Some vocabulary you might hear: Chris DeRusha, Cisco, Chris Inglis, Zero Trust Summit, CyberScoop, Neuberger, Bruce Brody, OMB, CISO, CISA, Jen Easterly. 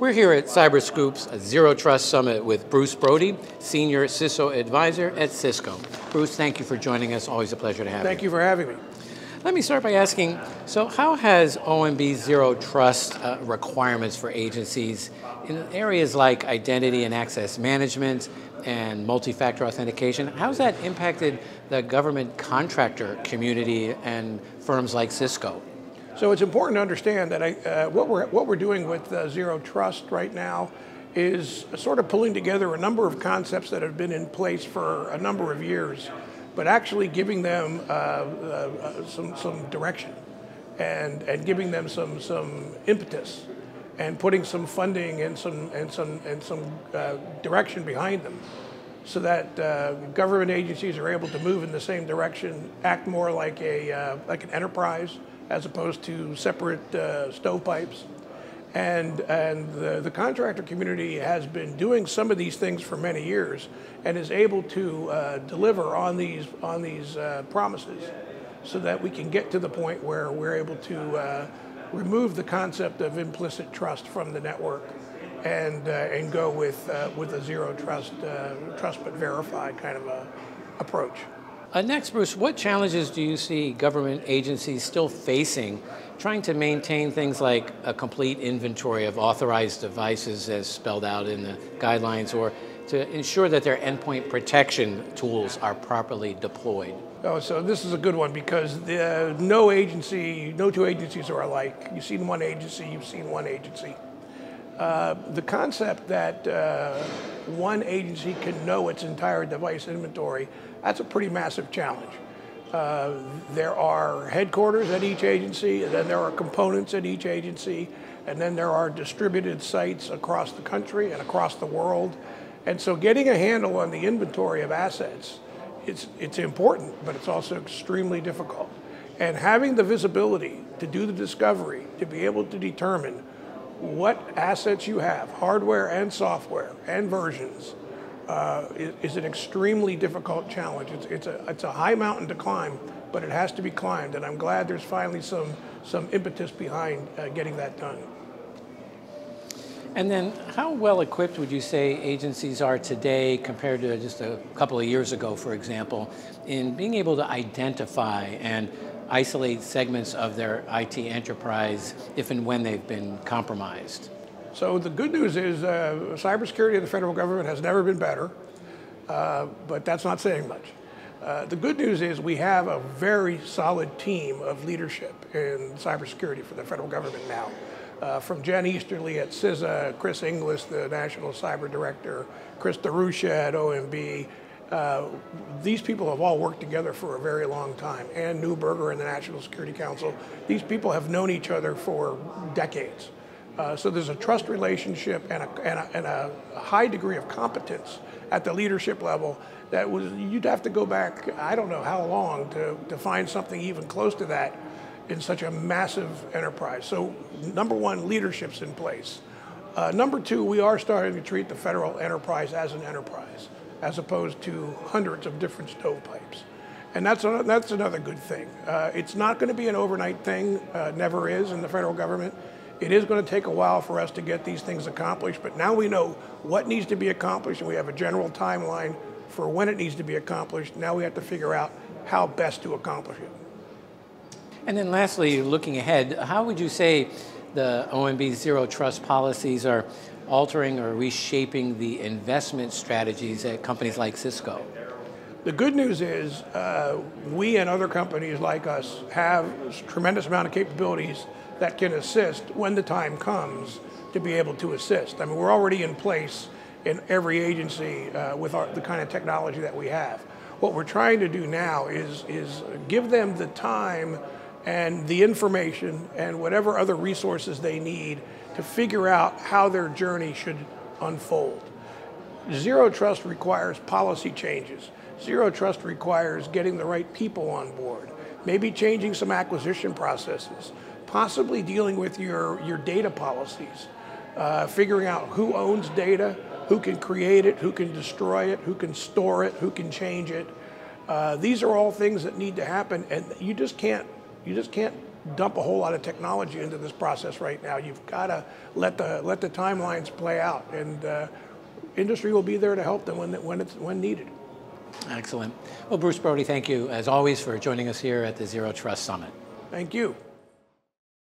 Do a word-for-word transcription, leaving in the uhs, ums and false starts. We're here at CyberScoop's Zero Trust Summit with Bruce Brody, Senior CISO Advisor at Cisco. Bruce, thank you for joining us. Always a pleasure to have you. Thank you for having me. Let me start by asking, so how has O M B Zero Trust uh, requirements for agencies in areas like identity and access management and multi-factor authentication, how's that impacted the government contractor community and firms like Cisco? So it's important to understand that I, uh, what we're what we're doing with uh, Zero Trust right now is sort of pulling together a number of concepts that have been in place for a number of years, but actually giving them uh, uh, some some direction, and and giving them some some impetus, and putting some funding and some and some and some uh, direction behind them, so that uh, government agencies are able to move in the same direction, act more like a uh, like an enterprise, as opposed to separate uh, stovepipes. And, and the, the contractor community has been doing some of these things for many years and is able to uh, deliver on these, on these uh, promises so that we can get to the point where we're able to uh, remove the concept of implicit trust from the network and, uh, and go with, uh, with a zero trust, uh, trust but verify kind of a approach. Uh, next, Bruce, what challenges do you see government agencies still facing trying to maintain things like a complete inventory of authorized devices as spelled out in the guidelines, or to ensure that their endpoint protection tools are properly deployed? Oh, so this is a good one, because the, uh, no agency, no two agencies are alike. You've seen one agency, you've seen one agency. Uh, the concept that uh, one agency can know its entire device inventory, that's a pretty massive challenge. Uh, there are headquarters at each agency, and then there are components at each agency, and then there are distributed sites across the country and across the world. And so getting a handle on the inventory of assets, it's, it's important, but it's also extremely difficult. And having the visibility to do the discovery, to be able to determine what assets you have, hardware and software and versions, uh, is, is an extremely difficult challenge. It's, it's, a, it's a high mountain to climb, but it has to be climbed, and I'm glad there's finally some, some impetus behind uh, getting that done. And then how well equipped would you say agencies are today compared to just a couple of years ago, for example, in being able to identify and isolate segments of their I T enterprise if and when they've been compromised? So the good news is uh, cybersecurity in the federal government has never been better, uh, but that's not saying much. Uh, the good news is we have a very solid team of leadership in cybersecurity for the federal government now. Uh, from Jen Easterly at CISA, Chris Inglis, the National Cyber Director, Chris DeRusha at O M B, Uh, these people have all worked together for a very long time, and Neuberger and the National Security Council. These people have known each other for decades. Uh, so there's a trust relationship and a, and, a, and a high degree of competence at the leadership level that was, you'd have to go back, I don't know how long, to, to find something even close to that in such a massive enterprise. So number one, leadership's in place. Uh, number two, we are starting to treat the federal enterprise as an enterprise, as opposed to hundreds of different stovepipes. And that's, a, that's another good thing. Uh, it's not going to be an overnight thing, uh, never is in the federal government. It is going to take a while for us to get these things accomplished, but now we know what needs to be accomplished, and we have a general timeline for when it needs to be accomplished. Now we have to figure out how best to accomplish it. And then lastly, looking ahead, how would you say the O M B Zero Trust policies are altering or reshaping the investment strategies at companies like Cisco? The good news is uh, we and other companies like us have a tremendous amount of capabilities that can assist when the time comes to be able to assist. I mean, we're already in place in every agency uh, with our, the kind of technology that we have. What we're trying to do now is, is give them the time and the information and whatever other resources they need to figure out how their journey should unfold. Zero trust requires policy changes. Zero trust requires getting the right people on board, maybe changing some acquisition processes, possibly dealing with your, your data policies, uh, figuring out who owns data, who can create it, who can destroy it, who can store it, who can change it. Uh, these are all things that need to happen, and you just can't, you just can't dump a whole lot of technology into this process right now. You've got to let the let the timelines play out, and uh, industry will be there to help them when when it's when needed. Excellent. Well, Bruce Brody, thank you as always for joining us here at the Zero Trust Summit. Thank you.